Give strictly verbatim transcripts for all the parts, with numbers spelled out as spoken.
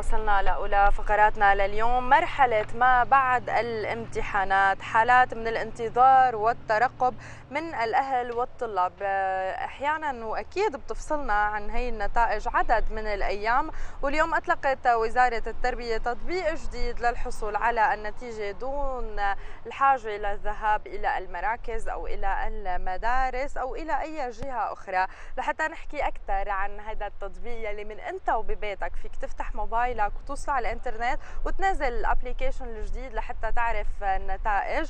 وصلنا لأولى فقراتنا لليوم. مرحلة ما بعد الامتحانات، حالات من الانتظار والترقب من الأهل والطلاب، أحيانا وأكيد بتفصلنا عن هي النتائج عدد من الأيام. واليوم أطلقت وزارة التربية تطبيق جديد للحصول على النتيجة دون الحاجة للذهاب إلى المراكز أو إلى المدارس أو إلى أي جهة أخرى. لحتى نحكي أكثر عن هذا التطبيق يلي من أنت وببيتك فيك تفتح موبايلك وتوصل على الإنترنت وتنزل الأبليكيشن الجديد لحتى تعرف النتائج،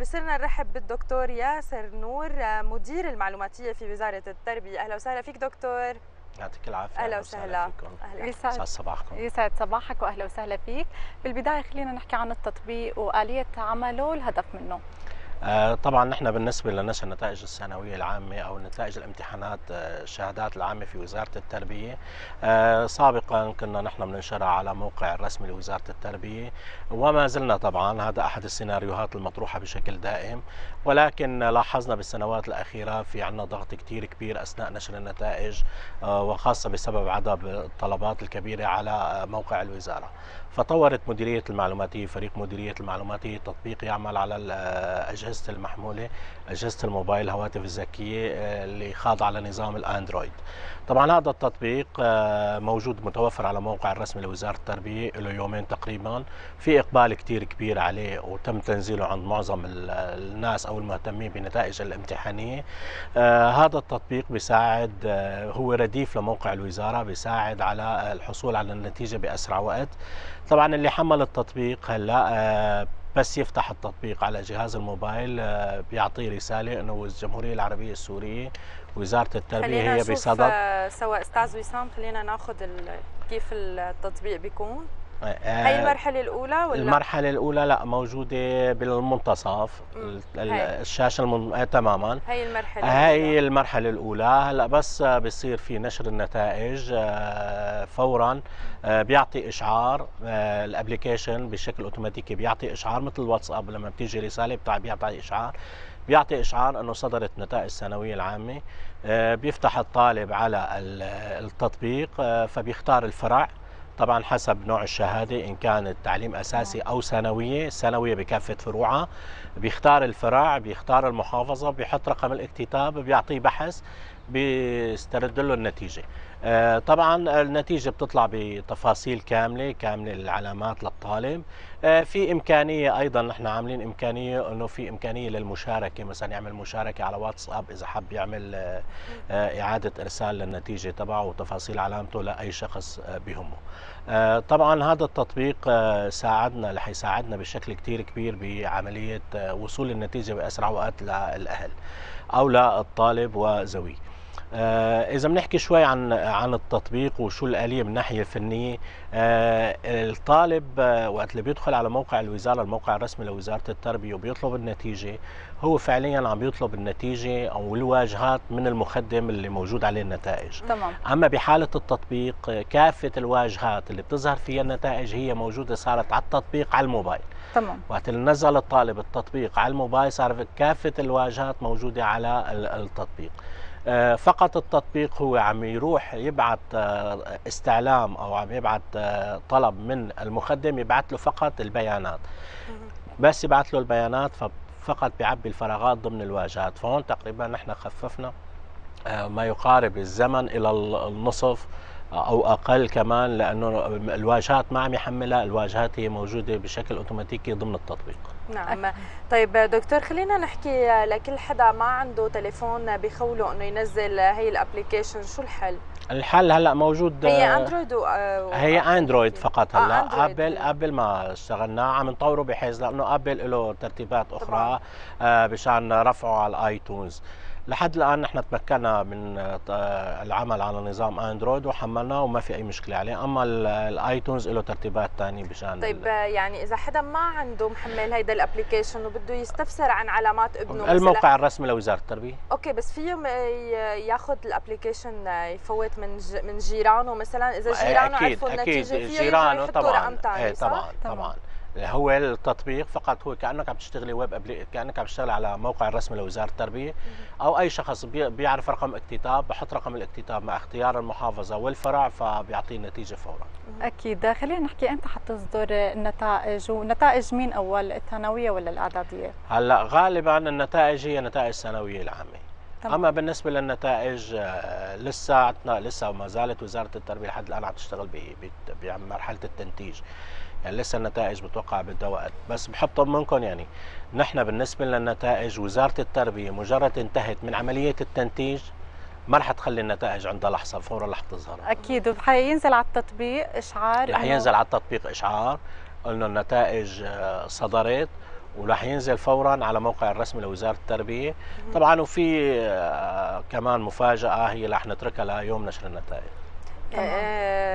بصيرنا نرحب بالدكتور ياسر نور مدير المعلوماتية في وزارة التربية. أهلا وسهلا فيك دكتور. يعطيك العافيه. اهلا وسهلا. يسعد صباحكم. يسعد صباحك واهلا وسهلا فيك. بالبدايه خلينا نحكي عن التطبيق واليه عمله والهدف منه. آه طبعا نحن بالنسبه لنشر النتائج الثانويه العامه او نتائج الامتحانات آه الشهادات العامه في وزاره التربيه، آه سابقا كنا نحن بننشرها على موقع الرسمي لوزاره التربيه وما زلنا طبعا، هذا احد السيناريوهات المطروحه بشكل دائم، ولكن لاحظنا بالسنوات الاخيره في عندنا ضغط كثير كبير اثناء نشر النتائج، آه وخاصه بسبب عدد الطلبات الكبيره على موقع الوزاره. فطورت مديريه المعلوماتيه، فريق مديريه المعلوماتيه، تطبيق يعمل على الاجهزه أجهزة المحمولة، أجهزة الموبايل، هواتف الذكية اللي خاضعة لنظام الأندرويد. طبعا هذا التطبيق موجود متوفر على موقع الرسمي لوزارة التربية له يومين تقريبا، في إقبال كتير كبير عليه وتم تنزيله عند معظم الناس أو المهتمين بنتائج الامتحانية. هذا التطبيق بيساعد، هو رديف لموقع الوزارة، بيساعد على الحصول على النتيجة بأسرع وقت. طبعا اللي حمل التطبيق هلا بس يفتح التطبيق على جهاز الموبايل بيعطيه رساله انه الجمهوريه العربيه السوريه وزاره التربيه هي بصدد. سواء استاذ وسام خلينا ناخذ كيف التطبيق بيكون. هي المرحلة الأولى ولا؟ المرحلة الأولى لا، موجودة بالمنتصف الشاشة المن... تماما. هي المرحلة الأولى. هي المرحلة الأولى، هلا بس بصير في نشر النتائج فورا بيعطي إشعار الأبليكيشن بشكل أوتوماتيكي، بيعطي إشعار مثل الواتساب لما بتيجي رسالة بتاع بيعطي إشعار، بيعطي إشعار أنه صدرت نتائج الثانوية العامة. بيفتح الطالب على التطبيق فبيختار الفرع طبعا حسب نوع الشهاده، ان كانت تعليم اساسي او ثانويه، ثانويه بكافه فروعها، بيختار الفرع، بيختار المحافظه، بيحط رقم الاكتتاب، بيعطيه بحث، بيسترد له النتيجه. آه طبعا النتيجه بتطلع بتفاصيل كامله، كامله العلامات للطالب. آه في امكانيه ايضا، نحن عاملين امكانيه انه في امكانيه للمشاركه، مثلا يعمل مشاركه على واتساب اذا حب يعمل آه آه اعاده ارسال للنتيجه تبعه وتفاصيل علامته لاي شخص آه بهمه. آه طبعا هذا التطبيق آه ساعدنا، رح يساعدنا بشكل كثير كبير بعمليه آه وصول النتيجه باسرع وقت للاهل او للطالب وزويه. آه إذا بنحكي شوي عن عن التطبيق وشو الآلية من الناحية الفنية، آه الطالب آه وقت اللي بيدخل على موقع الوزارة، الموقع الرسمي لوزارة التربية، وبيطلب النتيجة، هو فعليا عم بيطلب النتيجة أو الواجهات من المخدم اللي موجود عليه النتائج. تمام. أما بحالة التطبيق كافة الواجهات اللي بتظهر فيها النتائج هي موجودة، صارت على التطبيق على الموبايل. تمام. وقت اللي نزل الطالب التطبيق على الموبايل صار كافة الواجهات موجودة على التطبيق. فقط التطبيق هو عم يروح يبعث استعلام او عم يبعث طلب من المخدم، يبعث له فقط البيانات، بس يبعث له البيانات فقط بيعبي الفراغات ضمن الواجهات. فهون تقريبا نحن خففنا ما يقارب الزمن الى النصف او اقل كمان، لانه الواجهات ما عم يحملها، الواجهات هي موجوده بشكل اوتوماتيكي ضمن التطبيق. نعم. طيب دكتور خلينا نحكي لكل حدا ما عنده تليفون بخوله انه ينزل هي الابلكيشن، شو الحل؟ الحل هلا موجود، هي اندرويد و... هي اندرويد فقط. هلا آه ابل ابل ما اشتغلناه، عم نطوره بحيث لانه ابل له ترتيبات اخرى آه مشان رفعه على الايتونز. لحد الان نحن تمكنا من العمل على نظام اندرويد وحملناه وما في اي مشكله عليه، اما الايتونز له ترتيبات ثانيه بشان. طيب يعني اذا حدا ما عنده محمل هيدا الابلكيشن وبده يستفسر عن علامات ابنه، الموقع الرسمي لوزاره التربيه. اوكي بس فيه ياخذ الابلكيشن يفوت من من جيرانه مثلا، اذا جيرانه عرفوا النتيجه فيه يحطوا رقم ثاني. طبعا طبعا طبعا هو التطبيق فقط، هو كأنك عم تشتغلي ويب أبلي... كأنك عم تشتغلي على موقع رسمي لوزارة التربية، أو أي شخص بي... بيعرف رقم اكتتاب بحط رقم الاكتتاب مع اختيار المحافظة والفرع فبيعطي النتيجة فورا. أكيد. خلينا نحكي، أنت حتصدر النتائج، ونتائج مين أول، الثانوية ولا الإعدادية؟ هلا غالبا النتائج هي نتائج الثانوية العامة. طبعا. اما بالنسبه للنتائج لسه عندنا لسه ما زالت وزاره التربيه لحد الان عم تشتغل بمرحله التنتيج، يعني لسه النتائج بتوقع بدها وقت، بس بحب طمنكم يعني نحن بالنسبه للنتائج وزاره التربيه مجرد انتهت من عمليه التنتيج ما رح تخلي النتائج عندها لحظه، فورا رح تظهر. اكيد. ورح ينزل على التطبيق اشعار، رح ينزل على التطبيق اشعار انه النتائج صدرت، وراح ينزل فورا على موقع الرسمي لوزاره التربيه. طبعا وفي كمان مفاجاه هي رح نتركها ليوم نشر النتائج.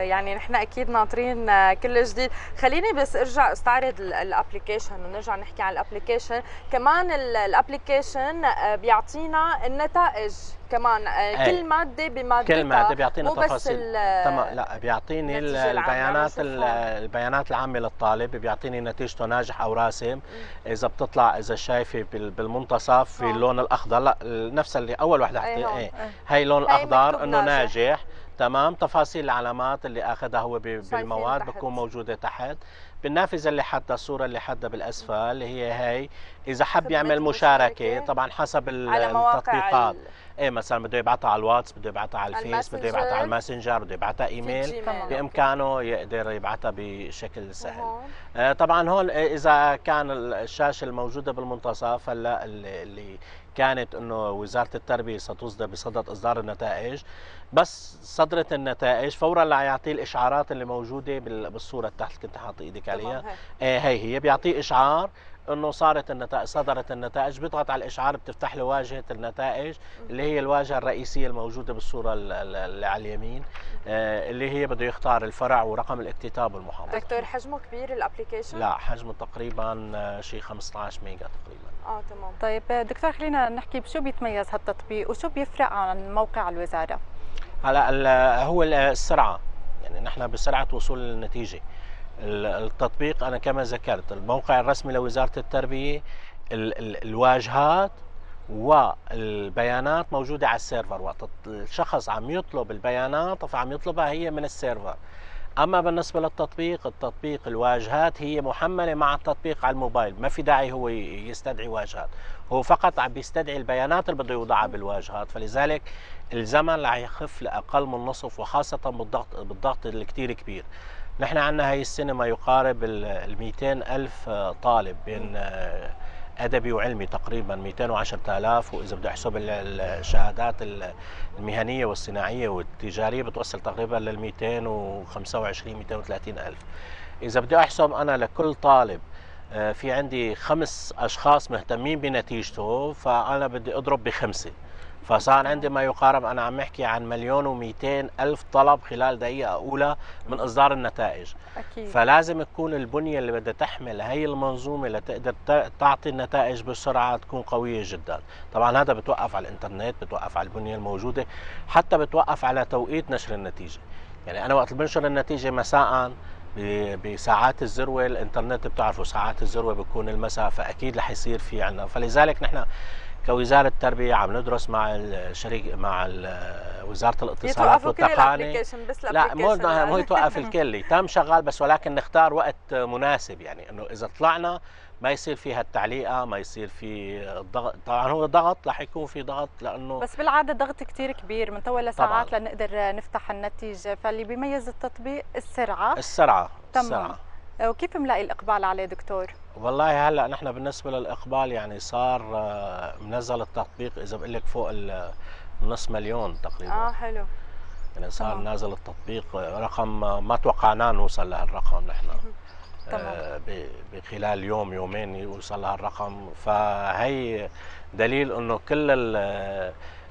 يعني نحن اكيد ناطرين كل جديد. خليني بس ارجع استعرض الابلكيشن ونرجع نحكي عن الابلكيشن، كمان الابلكيشن بيعطينا النتائج كمان كل ماده بمادتها، كل ماده بيعطينا تفاصيل. تمام. لا بيعطيني البيانات البيانات العامه للطالب، بيعطيني نتيجته ناجح او راسم، اذا بتطلع اذا شايفه بالمنتصف في اللون الاخضر، لا نفس اللي اول وحده حطيتها ايه هي اللون الاخضر انه ناجح. تمام. تفاصيل العلامات اللي اخذها هو بالمواد بتكون موجوده تحت، بالنافذه اللي حدها الصوره اللي حدها بالاسفل اللي هي هي، اذا حب يعمل مشاركه طبعا حسب التطبيقات، ايه مثلا بده يبعتها على الواتس، بده يبعتها على الفيس، بده يبعتها على الماسنجر، بده يبعتها ايميل، بامكانه يقدر يبعتها بشكل سهل. آه طبعا هون اذا كان الشاشه الموجوده بالمنتصف، هلا اللي كانت انه وزاره التربيه ستصدر بصدد اصدار النتائج، بس صدرت النتائج فورا رح يعطيه الاشعارات اللي موجوده بالصوره تحت اللي كنت حاطط ايدك عليها، آه هي هي بيعطيه اشعار انه صارت النتائج، صدرت النتائج، بيضغط على الاشعار بتفتح له واجهه النتائج اللي هي الواجهه الرئيسيه الموجوده بالصوره اللي على اليمين، اللي هي بده يختار الفرع ورقم الاكتتاب والمحافظه. دكتور حجمه كبير الابلكيشن؟ لا حجمه تقريبا شيء خمسطعش ميجا تقريبا. اه تمام. طيب دكتور خلينا نحكي بشو بيتميز هالتطبيق وشو بيفرق عن موقع الوزاره؟ هلا هو السرعه، يعني نحن بسرعه وصول النتيجه. التطبيق انا كما ذكرت الموقع الرسمي لوزاره التربيه، ال ال الواجهات والبيانات موجوده على السيرفر، وقت الشخص عم يطلب البيانات فعم يطلبها هي من السيرفر. اما بالنسبه للتطبيق، التطبيق الواجهات هي محمله مع التطبيق على الموبايل، ما في داعي هو يستدعي واجهات، هو فقط عم بيستدعي البيانات اللي بده يوضعها بالواجهات، فلذلك الزمن رح يخف لاقل من نصف، وخاصه بالضغط بالضغط الكتير كبير. نحن عندنا هاي السنه ما يقارب ال مئتين ألف طالب بين ادبي وعلمي، تقريبا مئتين وعشرة آلاف، واذا بده احسب الشهادات المهنيه والصناعيه والتجاريه بتوصل تقريبا لل مئتين وخمسة وعشرين مئتين وثلاثين ألف. اذا بدي احسب انا لكل طالب في عندي خمس اشخاص مهتمين بنتيجته، فانا بدي اضرب بخمسه، فصار عندي ما يقارب، أنا عم أحكي عن مليون ومئتين ألف طلب خلال دقيقة أولى من إصدار النتائج. أكيد. فلازم تكون البنية اللي بدها تحمل هي المنظومة لتقدر تعطي النتائج بسرعة تكون قوية جدا. طبعا هذا بتوقف على الإنترنت، بتوقف على البنية الموجودة، حتى بتوقف على توقيت نشر النتيجة. يعني أنا وقت بنشر النتيجة مساءً بساعات الذروة، الإنترنت بتعرفوا ساعات الذروة بيكون المساء، فأكيد رح يصير في عنا. فلذلك نحن كوزارة التربية عم ندرس مع الشريك مع وزارة الاتصالات والتقنية. لا مو مو يتوقف الكل، تم شغال، بس ولكن نختار وقت مناسب، يعني انه اذا طلعنا ما يصير فيها التعليقه، ما يصير في الضغط. طبعا هو ضغط رح يكون في ضغط، لانه بس بالعاده ضغط كثير كبير من طول ساعات لنقدر نفتح النتيجه، فاللي بيميز التطبيق السرعه السرعه السرعه. وكيف ملاقي الاقبال عليه دكتور؟ والله هلا نحن بالنسبه للاقبال يعني صار منزل التطبيق، اذا بقول لك فوق النص مليون تقريبا. اه حلو. يعني صار طبعا. نازل التطبيق رقم ما توقعناه نوصل لهالرقم نحن آه بخلال يوم يومين يوصل لهالرقم، فهي دليل انه كل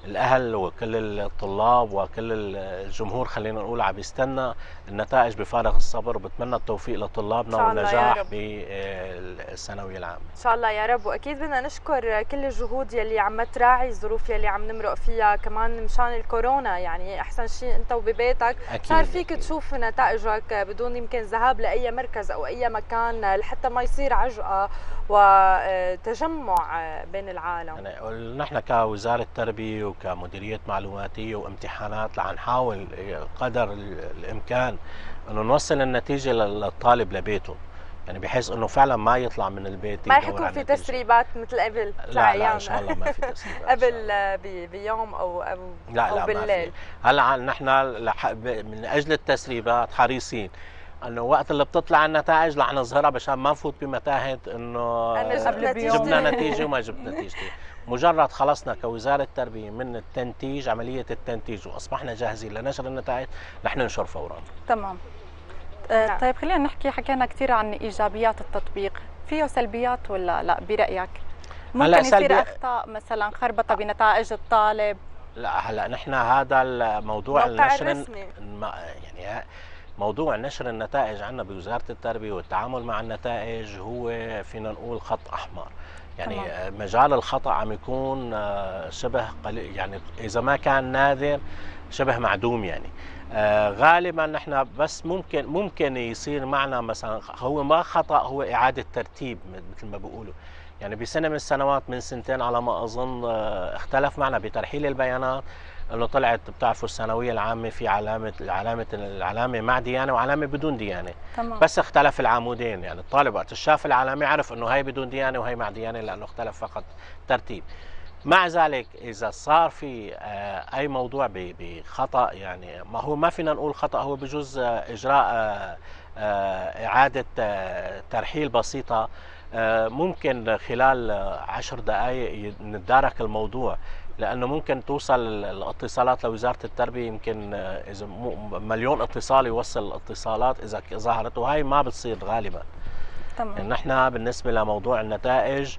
الاهل وكل الطلاب وكل الجمهور خلينا نقول عم بيستنى النتائج بفارغ الصبر، وبتمنى التوفيق لطلابنا والنجاح بالثانويه العامه ان شاء الله يا رب. واكيد بدنا نشكر كل الجهود يلي عم تراعي الظروف يلي عم نمرق فيها كمان مشان الكورونا، يعني احسن شيء انت وببيتك صار فيك تشوف نتائجك بدون يمكن ذهاب لاي مركز او اي مكان لحتى ما يصير عجقه وتجمع بين العالم. يعني نحن كوزاره تربيه وكمديريه معلوماتيه وامتحانات عم نحاول قدر الامكان انه نوصل النتيجه للطالب لبيته، يعني بحيث انه فعلا ما يطلع من البيت. ما حيكون في تسريبات مثل قبل؟ لا لا ان شاء الله ما في تسريبات قبل بيوم او او, لا أو لا بالليل. هلا نحن من اجل التسريبات حريصين انه وقت اللي بتطلع النتائج رح نظهرها عشان ما نفوت بمتاهه انه جبنا نتيجه وما جبنا نتيجتي. مجرد خلصنا كوزاره التربيه من التنتيج عمليه التنتيج واصبحنا جاهزين لنشر النتائج رح ننشر فورا. تمام. نعم. طيب خلينا نحكي، حكينا كثير عن ايجابيات التطبيق، فيه سلبيات ولا لا برايك؟ ممكن يصير اخطاء مثلا خربطه بنتائج الطالب؟ لا هلا نحن هذا الموضوع النشر يعني موضوع نشر النتائج عندنا بوزارة التربية والتعامل مع النتائج هو فينا نقول خط أحمر، يعني طبعا. مجال الخطأ عم يكون شبه قليل، يعني إذا ما كان نادر شبه معدوم. يعني غالبا نحن بس ممكن ممكن يصير معنا مثلا هو ما خطأ، هو إعادة ترتيب مثل ما بيقولوا. يعني بسنة من السنوات من سنتين على ما أظن اختلف معنا بترحيل البيانات، انه طلعت بتعرفوا الثانويه العامه في علامه علامه العلامه مع ديانه وعلامه بدون ديانه. تمام. بس اختلف العامودين، يعني الطالب وقت شاف العلامه عرف انه هي بدون ديانه وهي مع ديانه لانه اختلف فقط ترتيب. مع ذلك اذا صار في اي موضوع بخطا، يعني ما هو ما فينا نقول خطا، هو بجوز اجراء اعاده ترحيل بسيطه ممكن خلال عشر دقائق نتدارك الموضوع، لأنه ممكن توصل الاتصالات لوزارة التربية يمكن إذا مليون اتصال يوصل الاتصالات إذا ظهرت، وهي ما بتصير غالبا. تمام. نحن بالنسبة لموضوع النتائج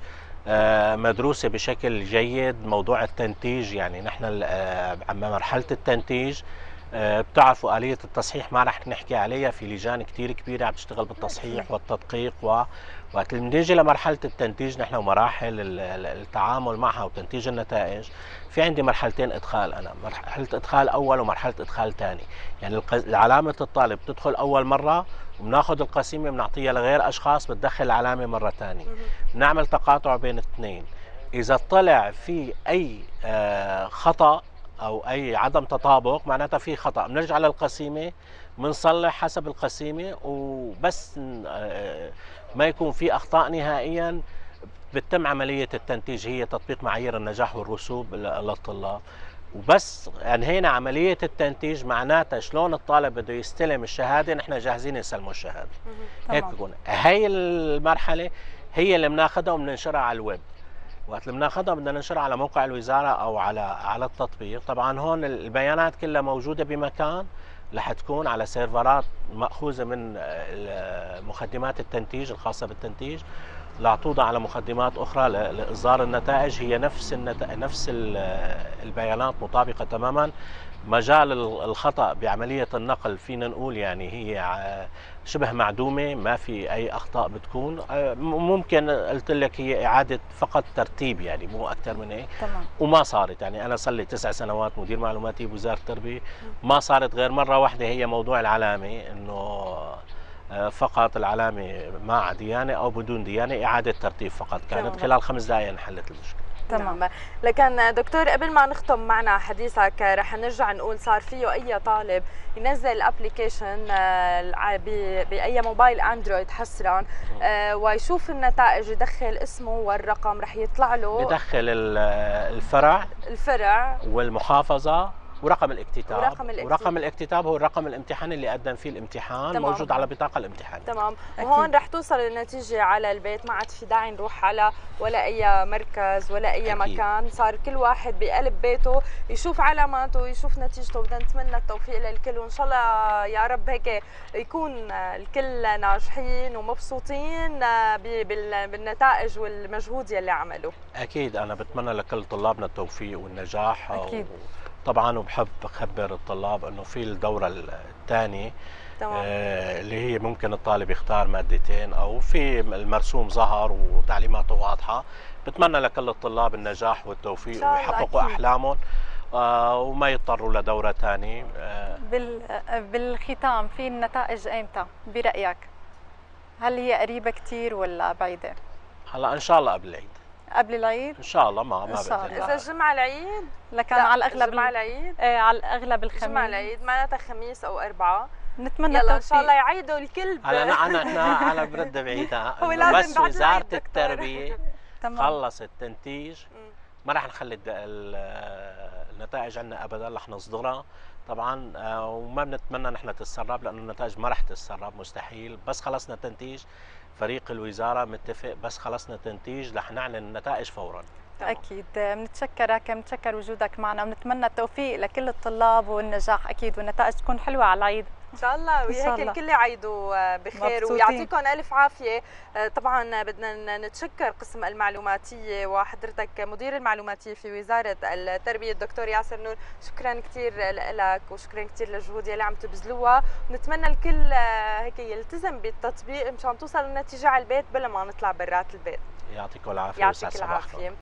مدروسة بشكل جيد، موضوع التنتيج يعني نحن عم مرحلة التنتيج بتعرفوا آلية التصحيح ما رح نحكي عليها، في لجان كتير كبيرة عم تشتغل بالتصحيح والتدقيق، و وقت اللي بنيجي لمرحلة التنتيج نحن ومراحل التعامل معها وتنتيج النتائج في عندي مرحلتين إدخال، أنا مرحلة إدخال أول ومرحلة إدخال ثاني. يعني علامة الطالب بتدخل أول مرة وبناخذ القسيمة بنعطيها لغير أشخاص، بتدخل العلامة مرة ثانية، بنعمل تقاطع بين الاثنين. إذا طلع في أي خطأ أو أي عدم تطابق معناتها في خطأ، بنرجع للقسيمة بنصلح حسب القسيمة، وبس ما يكون في أخطاء نهائياً بتتم عملية التنتيج، هي تطبيق معايير النجاح والرسوب للطلاب. وبس انهينا عملية التنتيج معناتها شلون الطالب بده يستلم الشهادة، نحن جاهزين نسلمه الشهادة. هيك بكون هي المرحلة هي اللي بناخذها وبننشرها على الويب. وقت اللي بناخذها بدنا ننشرها على موقع الوزارة أو على على التطبيق. طبعاً هون البيانات كلها موجودة بمكان رح تكون على سيرفرات مأخوذة من مخدمات التنتيج الخاصة بالتنتيج، رح توضع على مخدمات أخرى لإصدار النتائج، هي نفس النتائج نفس البيانات مطابقة تماماً. مجال الخطأ بعملية النقل فينا نقول يعني هي شبه معدومة، ما في أي أخطاء بتكون، ممكن قلت لك هي إعادة فقط ترتيب يعني مو أكثر من هيك. تمام. وما صارت، يعني أنا صار لي تسع سنوات مدير معلوماتي بوزارة التربية ما صارت غير مرة واحدة، هي موضوع العلامة إنه فقط العلامة مع ديانة أو بدون ديانة إعادة ترتيب فقط، كانت خلال خمس دقائق انحلت المشكلة. تمام. لكن دكتور قبل ما نختم معنا حديثك رح نرجع نقول صار فيه اي طالب ينزل ابلكيشن باي موبايل اندرويد حصرا ويشوف النتائج، يدخل اسمه والرقم رح يطلع له، يدخل الفرع الفرع والمحافظة ورقم الاكتتاب ورقم الاكتتاب, ورقم الاكتتاب هو الرقم الامتحان اللي قدم فيه الامتحان. تمام. موجود على بطاقه الامتحان. تمام. وهون رح توصل النتيجه على البيت، ما عاد في داعي نروح على ولا اي مركز ولا اي أكيد. مكان، صار كل واحد بقلب بيته يشوف علاماته يشوف نتيجته. بدنا نتمنى التوفيق للكل، وان شاء الله يا رب هيك يكون الكل ناجحين ومبسوطين بالنتائج والمجهود يلي عملوا. اكيد انا بتمنى لكل طلابنا التوفيق والنجاح. أكيد. طبعا وبحب اخبر الطلاب انه في الدوره الثانيه آه اللي هي ممكن الطالب يختار مادتين او في المرسوم ظهر وتعليماته واضحه. بتمنى لكل الطلاب النجاح والتوفيق ويحققوا احلامهم آه وما يضطروا لدوره ثانيه. آه بالختام، في النتائج ايمتى برايك؟ هل هي قريبه كثير ولا بعيده؟ هلا ان شاء الله قبل العيد. قبل العيد ان شاء الله. ما ما بقدر اذا الجمعه العيد لكان على الاغلب الجمعه العيد ايه على الاغلب الخميس. الجمعه العيد معناتها خميس او اربعاء. نتمنى يلا ان شاء الله يعيدوا الكل. هلا انا انا انا, أنا برد بعيدها بس وزاره التربيه خلصت تنتيج ما راح نخلي النتائج عندنا ابدا، رح نصدرها طبعا وما بنتمنى نحن تتسرب لانه النتائج ما راح تتسرب مستحيل. بس خلصنا تنتيج، فريق الوزاره متفق بس خلصنا تنتيج رح نعلن النتائج فورا. اكيد بنتشكرك، بنتشكر وجودك معنا ونتمنى التوفيق لكل الطلاب والنجاح اكيد، والنتائج تكون حلوه على العيد ان شاء الله. وهيك الكل يعيدوا بخير مبسوطين. ويعطيكم الف عافيه. طبعا بدنا نتشكر قسم المعلوماتيه وحضرتك مدير المعلوماتيه في وزاره التربيه الدكتور ياسر نور، شكرا كثير لك وشكرا كثير للجهود يلي عم تبذلوها، ونتمنى الكل هيك يلتزم بالتطبيق مشان توصل النتيجه على البيت بلا ما نطلع برات البيت. يعطيكم العافيه. يعطيك العافيه.